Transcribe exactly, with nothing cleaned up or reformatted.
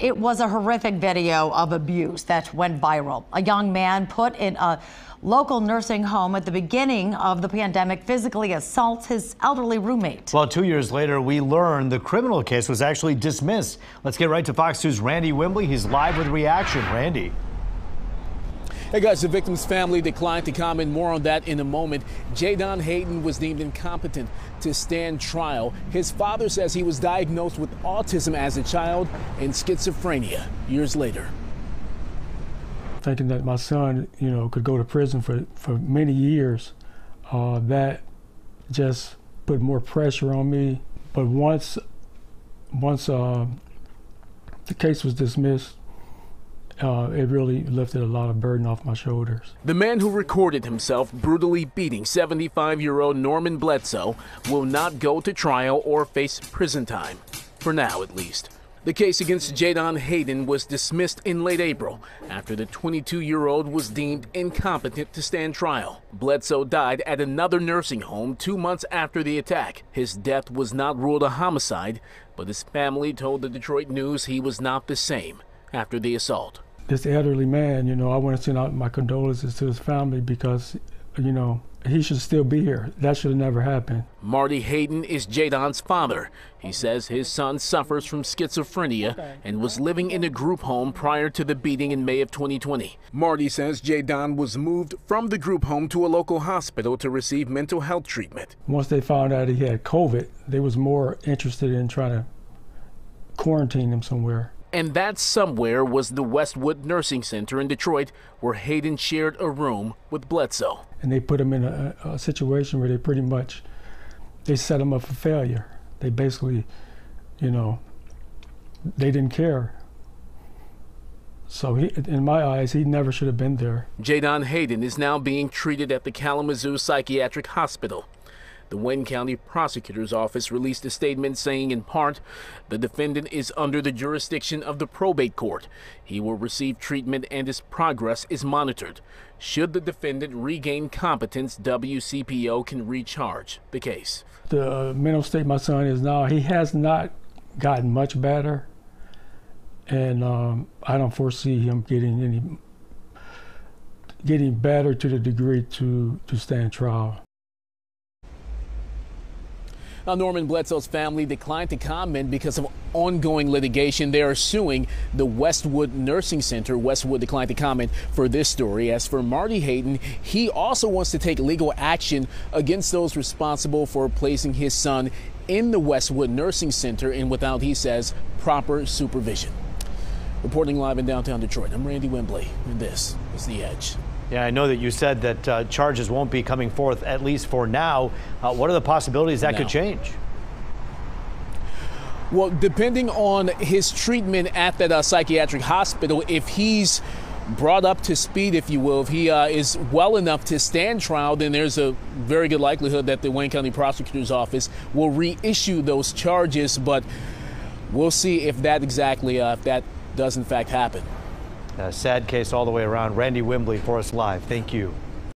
It was a horrific video of abuse that went viral. A young man put in a local nursing home at the beginning of the pandemic physically assaults his elderly roommate. Well, two years later, we learned the criminal case was actually dismissed. Let's get right to Fox two's Randy Wimbley. He's live with reaction. Randy. Hey guys, the victim's family declined to comment. More on that in a moment. Jaydon Hayden was deemed incompetent to stand trial. His father says he was diagnosed with autism as a child and schizophrenia years later. Thinking that my son, you know, could go to prison for, for many years, uh, that just put more pressure on me. But once, once uh, the case was dismissed, Uh, it really lifted a lot of burden off my shoulders. The man who recorded himself brutally beating seventy-five-year-old Norman Bledsoe will not go to trial or face prison time, for now at least. The case against Jaydon Hayden was dismissed in late April after the twenty-two-year-old was deemed incompetent to stand trial. Bledsoe died at another nursing home two months after the attack. His death was not ruled a homicide, but his family told the Detroit News he was not the same after the assault. This elderly man, you know, I want to send out my condolences to his family because, you know, he should still be here. That should have never happened. Marty Hayden is Jaydon's father. He says his son suffers from schizophrenia and was living in a group home prior to the beating in May of twenty twenty. Marty says Jaydon was moved from the group home to a local hospital to receive mental health treatment. Once they found out he had COVID, they was more interested in trying to quarantine him somewhere. And that somewhere was the Westwood Nursing Center in Detroit, where Hayden shared a room with Bledsoe. And they put him in a, a situation where they pretty much, they set him up for failure. They basically, you know, they didn't care. So he, in my eyes, he never should have been there. Jaydon Hayden is now being treated at the Kalamazoo Psychiatric Hospital. The Wayne County Prosecutor's Office released a statement saying, in part, the defendant is under the jurisdiction of the probate court. He will receive treatment and his progress is monitored. Should the defendant regain competence, W C P O can recharge the case. The mental state my son is now, he has not gotten much better, and um, I don't foresee him getting any getting better to the degree to, to stand trial. Now, Norman Bledsoe's family declined to comment because of ongoing litigation. They are suing the Westwood Nursing Center. Westwood declined to comment for this story. As for Marty Hayden, he also wants to take legal action against those responsible for placing his son in the Westwood Nursing Center and without, he says, proper supervision. Reporting live in downtown Detroit, I'm Randy Wimbley, and this is The Edge. Yeah, I know that you said that uh, charges won't be coming forth, at least for now. Uh, what are the possibilities that could change? Well, depending on his treatment at that uh, psychiatric hospital, if he's brought up to speed, if you will, if he uh, is well enough to stand trial, then there's a very good likelihood that the Wayne County Prosecutor's Office will reissue those charges. But we'll see if that exactly, uh, if that does in fact happen. A sad case all the way around. Randy Wimbley for us live. Thank you.